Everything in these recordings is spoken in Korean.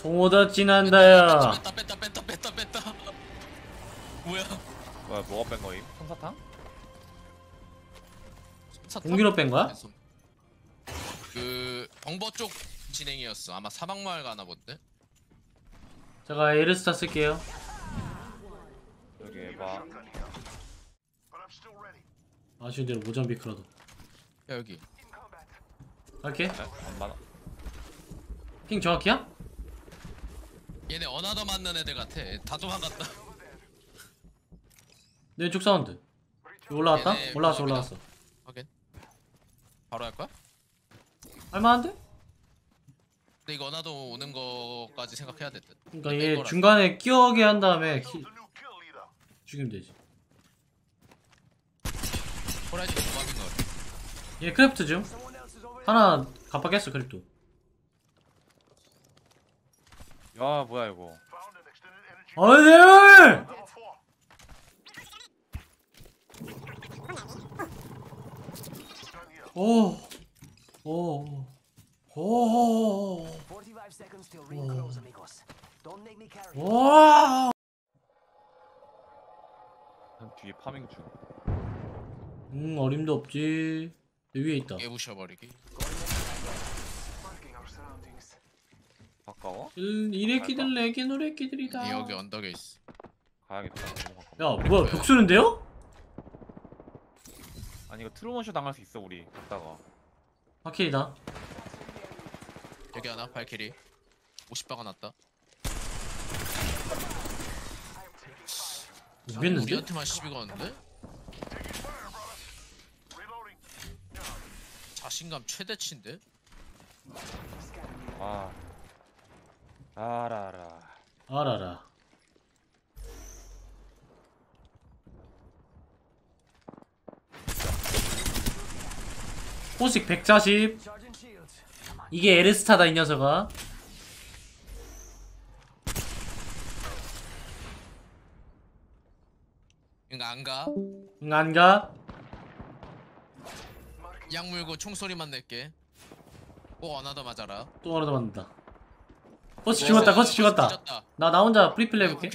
도모다치 난다야. 뺐다. 뭐야? 뭐가 뺀 거임? 솜사탕? 공기로 뺀 거야? 그 벙버 쪽 진행이었어. 아마 사막 마을 가나 본데. 제가 에르스타 쓸게요. 여기 봐. 아쉬운 대로 모잠비크라도. 야 여기. 갈게. 네, 핑 정확히야? 얘네 어나더 맞는 애들 같아. 다 도망갔다. 내 쪽 사운드. 올라왔다? 올라왔어. 오케이. 바로 할 거야? 할만한데? 근데 이거 어나더 오는 거까지 생각해야 될 듯. 그러니까 얘 중간에 끼어게 한 다음에 죽이면 되지. 호라이즌 도망인 거 같아. 얘 크래프트 좀 하나 갚아겠어. 크래프트. 야 뭐야 이거. 아들! 오. 45 seconds till ring close, amigos. Don't make me carry. 와! 난 뒤에 파밍 중. 어림도 없지. 위에 있다. 깨부셔 버리기. 가까워? 이래끼들 내기 노래끼들이다. 여기 언덕에 있어. 가야겠다. 야 뭐야 벽 쏘는데요? 아니 이거 트루먼쇼 당할 수 있어 우리. 갔다가. 발키리다. 여기 하나 발키리. 50박아 놨다. 이겼는데? 우리한테만 시비 가는데? 자신감 최대치인데? 와. 아라라. 호식 140. 이게 에르스타다 이 녀석아. 응 안가? 약 물고 총소리만 낼게. 꼭 어나더 맞아라. 또 어나더 맞는다. 거치 죽었다. 나 혼자 프리플레이 해볼게.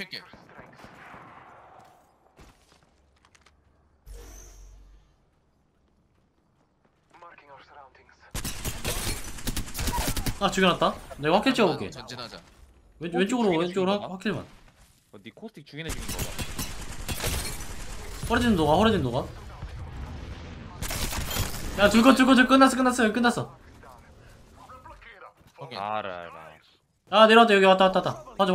아 죽여놨다. 내가 확킬 찍어볼게. 전진하자. 왼쪽으로 확킬만. 니 코스틱 죽이네 죽인 거봐. 허리진 녹아. 야 줄거 끝났어. 알아. 아 내려왔다. 여기 왔다. 맞아.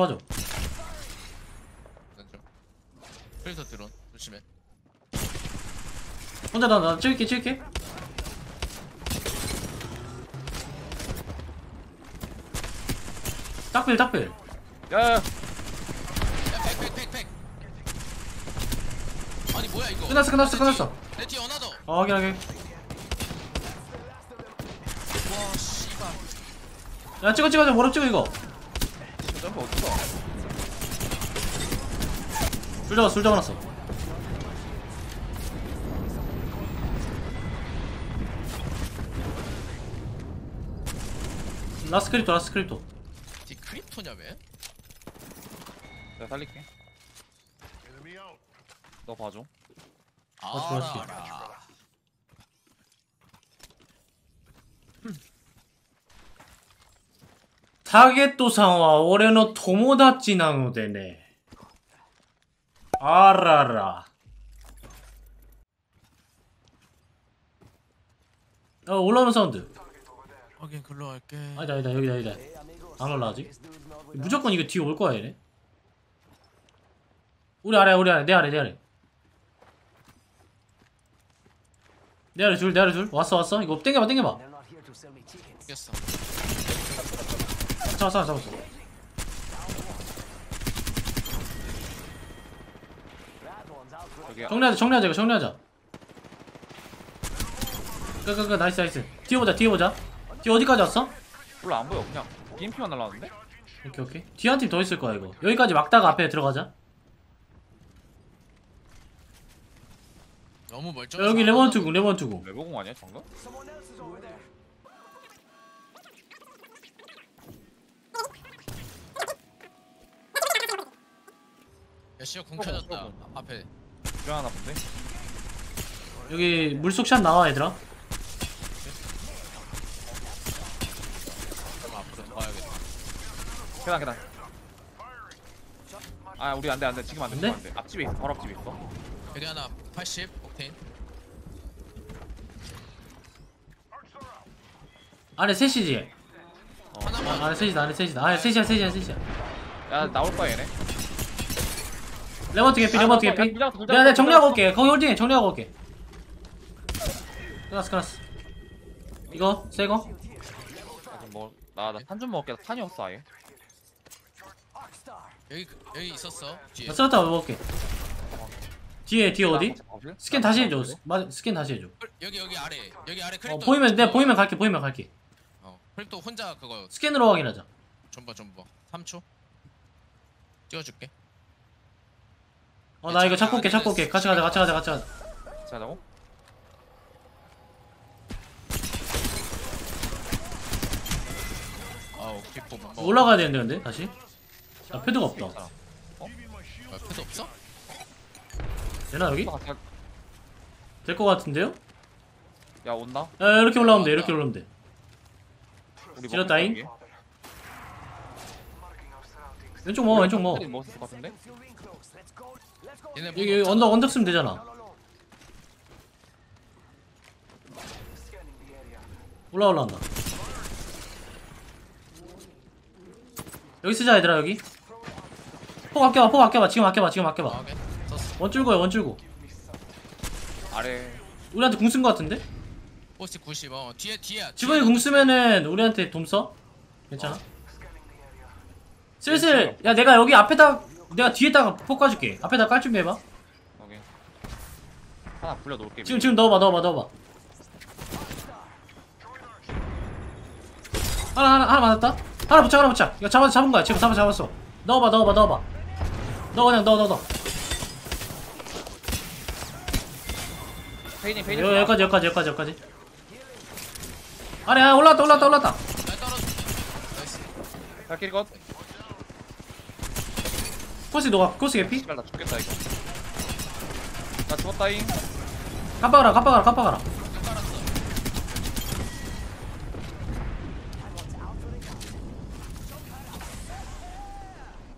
그래서 들어. 조심해. 혼자 나 찍을게. 딱필. 야. 팩. 아니 뭐야 이거. 끝났어. 내뒤 어나더. 확인. 와 씨발. 야 찍어. 뭐라 찍어 이거. 점프 어떻게 봐. 술 잡아놨어. 라스 크립토. 크립토냐 왜? 내가 살릴게. 너 봐줘. 아, 타겟토さんは 俺の 友達なのでね. 아라라. 올라오는 사운드. 확인 글로 갈게. 아니다 여기다. 안 올라가지? 무조건 이거 뒤에 올 거야 얘네. 우리 아래 내 아래 둘. 왔어. 이거 땡겨봐. 잡았어. 정리하자. 끄 나이스. 뒤에 보자. 뒤 어디까지 왔어? 몰라 안 보여. 그냥 BMP만 날라왔는데? 오케이. 뒤에 한 팀 더 있을 거야 이거. 여기까지 막다가 앞에 들어가자. 너무 멀쩡. 여기 레버원 투구. 레버공 아니야 정답? 야씨가 궁 켜졌다. 앞에 이거 하나 본데? 여기 물속샷 나와 얘들아. 그럼 앞으로 더 가야겠다. 계단 계단. 아 우리 안돼 안돼 지금 안돼 지금 안돼. 앞집에 있어 바로 앞집에 있어. 여기 하나 80 옥테인. 아래 셋이지. 하나만. 아래 셋이다 아래 셋이다 아래 셋이야 셋이야 셋이야. 야 나올 거야 얘네. 레버트 개피 레버트 개피. 내가 정리하고 올게. 거기 홀딩해 정리하고 올게. 끝났어 끝났어. 이거 새 거. 나 탄 좀 먹을게. 탄이 없어 아예. 여기 있었어. 뒤에. 쓰러다 먹을게. 뒤에 어디? 스캔 다시 해줘. 스캔 다시 해줘. 여기 아래. 여기 아래 크립토. 보이면 내 보이면 갈게. 보이면 갈게. 크립토 혼자 그거. 스캔으로 확인하자. 좀봐. 3초. 찍어줄게. 나 이거 찾고 올게. 같이 가자. 같이 가자고? 올라가야 되는데 근데 다시? 나 패드가 없다. 어? 아, 패드 없어? 되나 여기? 될 것 같은데요? 야 온다? 야 이렇게 올라오면 돼 이렇게 올라오면 돼. 지렸다잉? 왼쪽 먹어 왼쪽 먹어. 여기 언덕 쓰면 되잖아. 올라온다. 여기 쓰자 얘들아 여기. 폭 아껴봐 지금 아껴봐. 원줄고야. 아래. 우리한테 궁 쓴 거 같은데? 90. 뒤에야. 지분이 궁 쓰면은 우리한테 돔 써? 괜찮아? 슬슬 야 내가 여기 앞에다 내가 뒤에다가 폭 까줄게. 앞에다 깔 준비해봐. 오케이. 하나 불려 놓을게. 지금 넣어봐. 하나 맞았다. 하나 붙자. 이거 잡은 거야. 지금 잡았어. 넣어봐. 그냥 넣어. 페이징. 여기까지. 아래 올라왔다. 나이스. 것. 코스 녹아. 코스 개피? 나 죽겠다 이거. 나 죽었다잉. 깜빡아라.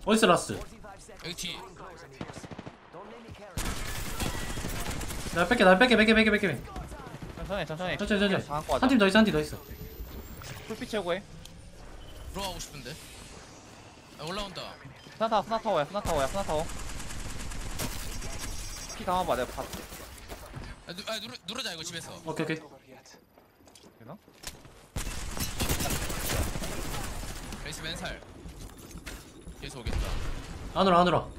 어딨어 라스? 여기 뒤. 나 뺄게. 천천히. 한 팀 더 있어. 풀피 채우고 해. 들어가고 싶은데. 나 올라온다. 스나타워야. 피 담아봐 내가 봤어. 누르자 이거 집에서. 오케이. 되나? 베이스 맨살. 계속 오겠다. 안으로. 안으로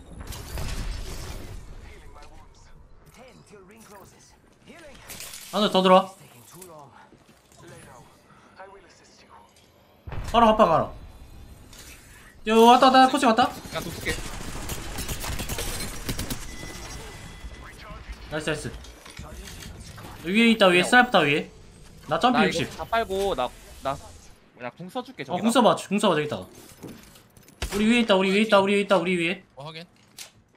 더 들어와. 바로 아빠 가라. 요 왔다 코치 왔다. 야 도둑해. 나이스. 위에 있다 위에 스나이프다 위에. 나 점프 60. 다 빨고 나 궁 써줄게 저기. 궁 써봐 저기 있다가. 우리 위에 있다. 확인.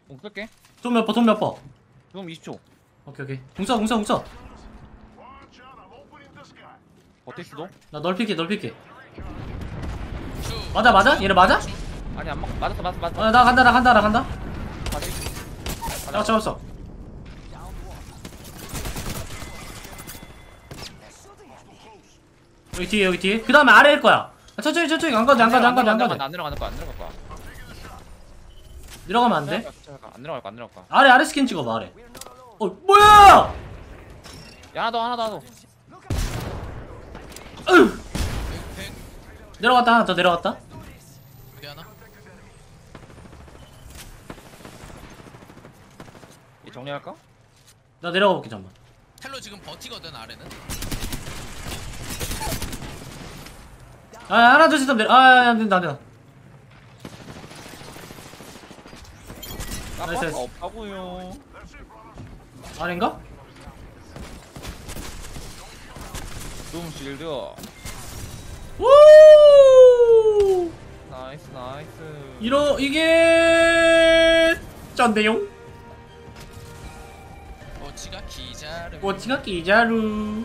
공 쏠게. 돈 몇 퍼? 돈 20초. 오케이. 공사. 어때 수도? 나 넓힐게. 맞아? 얘네 맞아? 아니 안 맞. 맞았어. 아, 나 간다. 나 잡았어. 여기 뒤에. 그 다음에 아래일 거야. 천천히 안 가자. 안 내려갈 거야. 내려가면 안 돼? 안 내려갈 거야. 아래 스킨 찍어봐 아래. 뭐야? 야 하나 더. 내려갔다 하나 더 내려갔다. 어디 하나? 이 정리할까? 나 내려가 볼게 잠깐. 텔로 지금 버티거든 아래는. 하나 둘 셋 하면 안 된다. 나이스. 없다고요. 아닌가? 둠 실드. 우! 나이스. 이게 쩐데용? 꼬치가 기자루.